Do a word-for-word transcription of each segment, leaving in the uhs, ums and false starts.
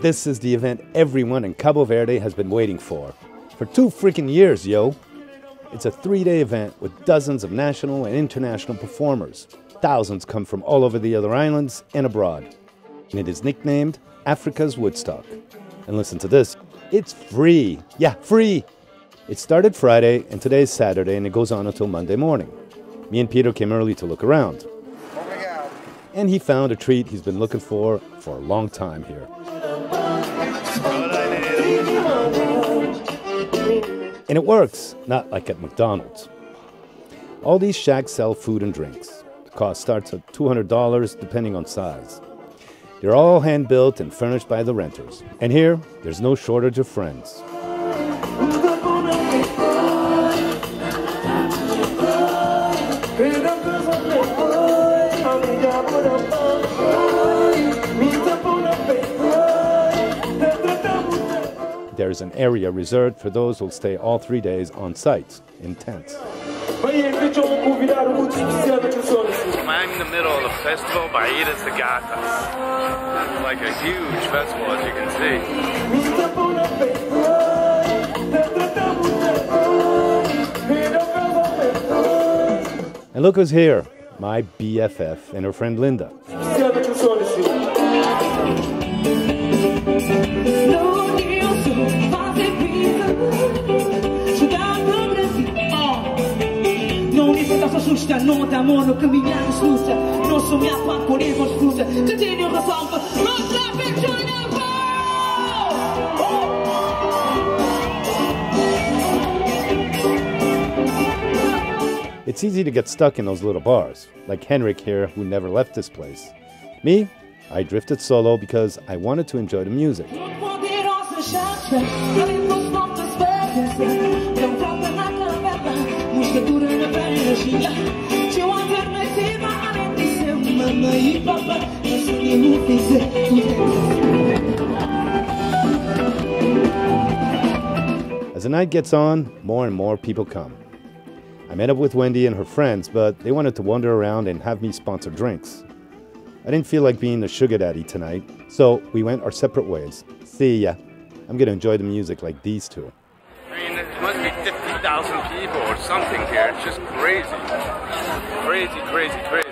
This is the event everyone in Cabo Verde has been waiting for. For two freaking years, yo! It's a three-day event with dozens of national and international performers. Thousands come from all over the other islands and abroad. And it is nicknamed Africa's Woodstock. And listen to this, it's free! Yeah, free! It started Friday and today is Saturday and it goes on until Monday morning. Me and Peter came early to look around. And he found a treat he's been looking for for a long time here. And it works, not like at McDonald's. All these shacks sell food and drinks. The cost starts at two hundred dollars depending on size. They're all hand-built and furnished by the renters. And here, there's no shortage of friends. There is an area reserved for those who'll stay all three days on site, in tents. I'm in the middle of the festival, Baía das Gatas. It's like a huge festival, as you can see. And look who's here, my B F F and her friend Linda. It's easy to get stuck in those little bars, like Henrik here, who never left this place. Me, I drifted solo because I wanted to enjoy the music. As the night gets on, more and more people come. I met up with Wendy and her friends, but they wanted to wander around and have me sponsor drinks. I didn't feel like being a sugar daddy tonight, so we went our separate ways. See ya. I'm gonna enjoy the music like these two. I mean, it must be fifty thousand people or something here. It's just crazy. Crazy, crazy, crazy.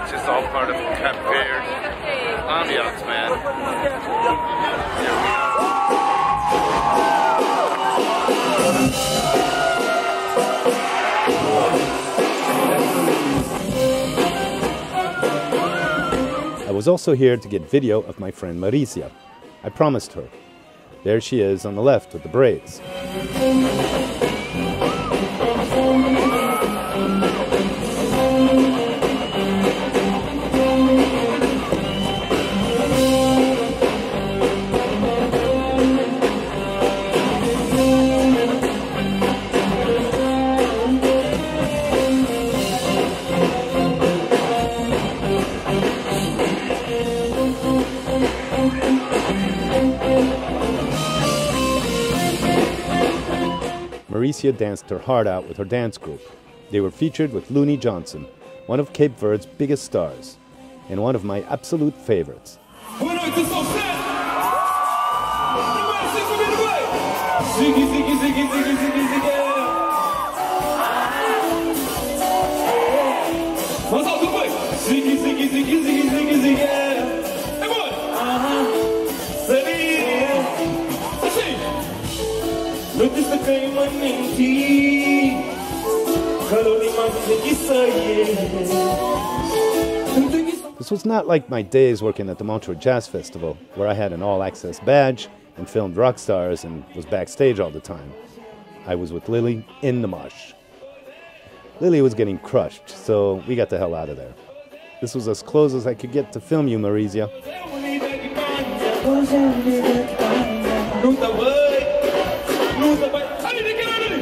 It's just all part of Cape Verde ambiance, man. I was also here to get video of my friend Maricia. I promised her. There she is on the left with the braids. Maricia danced her heart out with her dance group. They were featured with Looney Johnson, one of Cape Verde's biggest stars, and one of my absolute favorites. This was not like my days working at the Montreux Jazz Festival, where I had an all-access badge and filmed rock stars and was backstage all the time. I was with Lily in the mush. Lily was getting crushed, so we got the hell out of there. This was as close as I could get to film you, Maricia.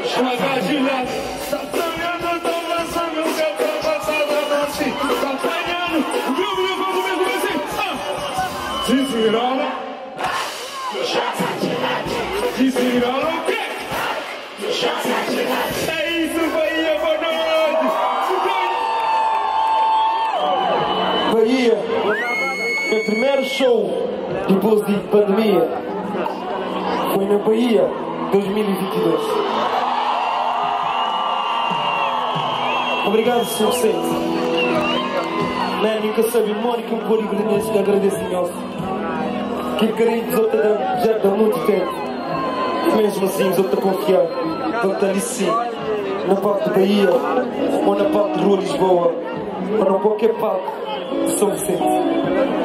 Bahia, meu primeiro show depois de pandemia foi na Bahia dois mil e vinte e dois. Obrigado, senhor Sete. Na minha cerimônica, o povo grandense agradece imenso. Que queremos outra já há muito tempo. Mesmo assim, outra confiar. Tanto ali na parte de Bahia ou na parte de Rua Lisboa, para qualquer parte. Sou Vicente.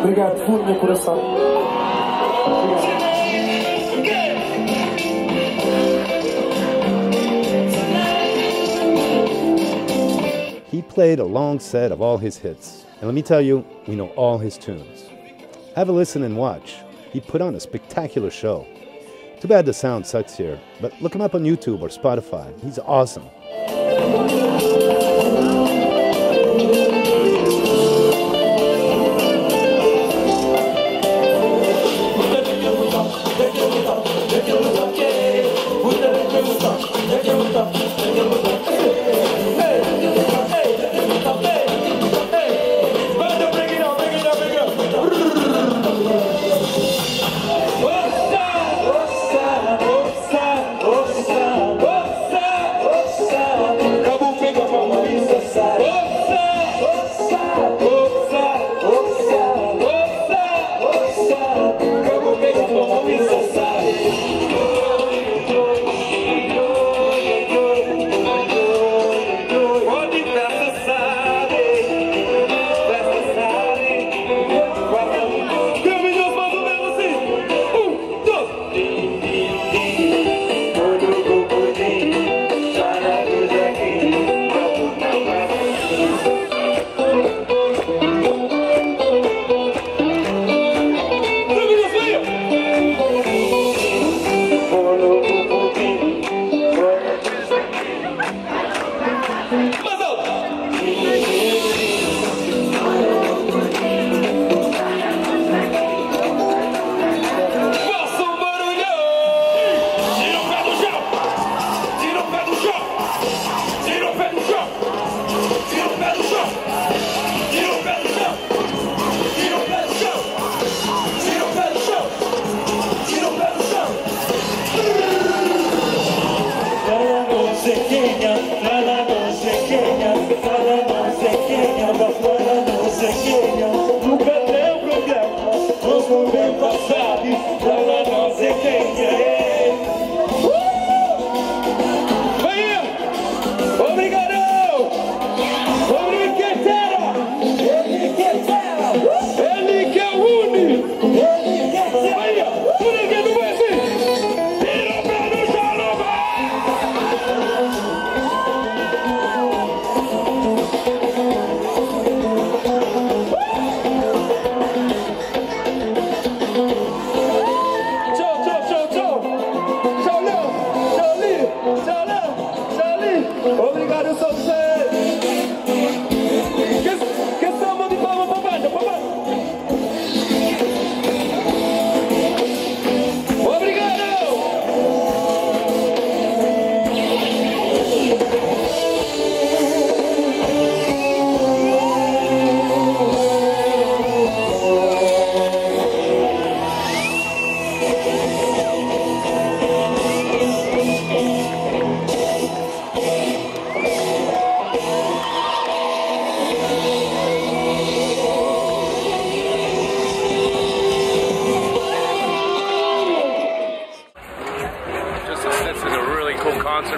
Obrigado, fundo do meu coração. Obrigado. He played a long set of all his hits, and let me tell you, we know all his tunes. Have a listen and watch. He put on a spectacular show. Too bad the sound sucks here, but look him up on YouTube or Spotify. He's awesome.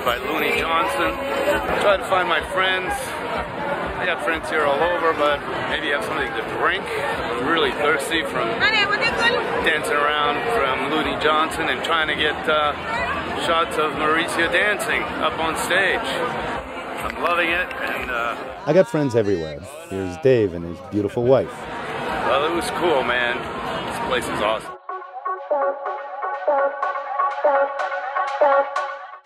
By Looney Johnson. Try to find my friends. I got friends here all over, but maybe have something to drink. I'm really thirsty from dancing around from Looney Johnson and trying to get uh, shots of Mauricio dancing up on stage. I'm loving it. And uh, I got friends everywhere. Here's Dave and his beautiful wife. Well, it was cool, man. This place is awesome.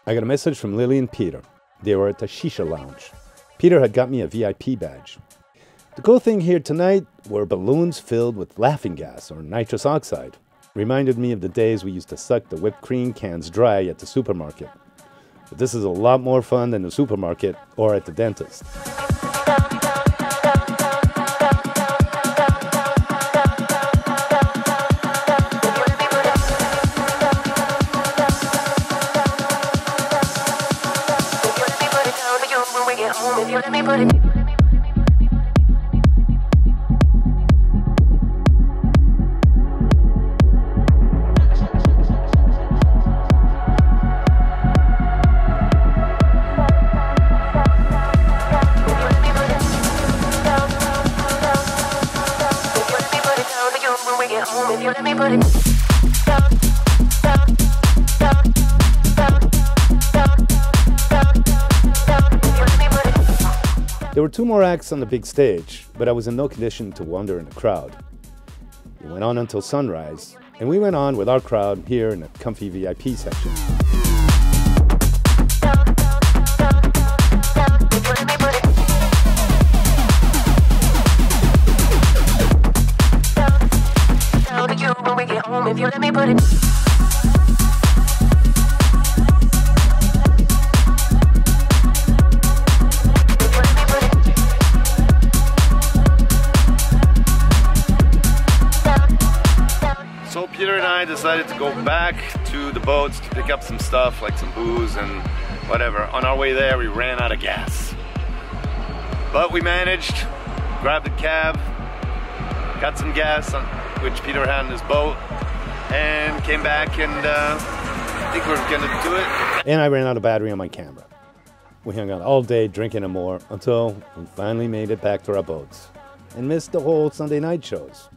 I got a message from Lily and Peter. They were at the Shisha Lounge. Peter had got me a V I P badge. The cool thing here tonight were balloons filled with laughing gas or nitrous oxide. Reminded me of the days we used to suck the whipped cream cans dry at the supermarket. But this is a lot more fun than the supermarket or at the dentist. There were two more acts on the big stage, but I was in no condition to wander in the crowd. It went on until sunrise, and we went on with our crowd here in a comfy V I P section. So Peter and I decided to go back to the boats to pick up some stuff, like some booze and whatever. On our way there, we ran out of gas. But we managed, grabbed a cab, got some gas, which Peter had in his boat, and came back and uh, I think we're gonna do it. And I ran out of battery on my camera. We hung out all day drinking and more until we finally made it back to our boats and missed the whole Sunday night shows.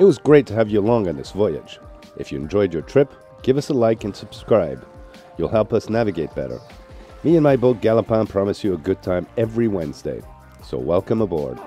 It was great to have you along on this voyage. If you enjoyed your trip, give us a like and subscribe. You'll help us navigate better. Me and my boat Galapin promise you a good time every Wednesday. So welcome aboard.